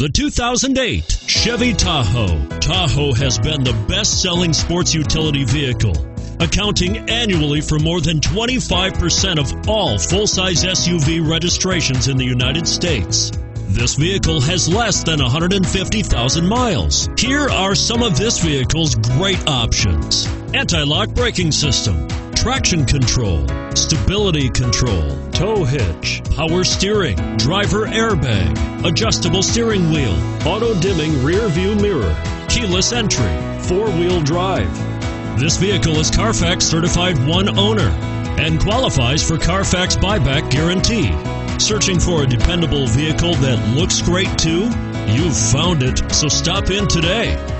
The 2008 Chevy Tahoe. Tahoe has been the best-selling sports utility vehicle, accounting annually for more than 25% of all full-size SUV registrations in the United States. This vehicle has less than 150,000 miles. Here are some of this vehicle's great options: anti-lock braking system, traction control, stability control, tow hitch, power steering, driver airbag, adjustable steering wheel, auto-dimming rear view mirror, keyless entry, four-wheel drive. This vehicle is Carfax certified one owner and qualifies for Carfax buyback guarantee. Searching for a dependable vehicle that looks great too? You've found it, so stop in today.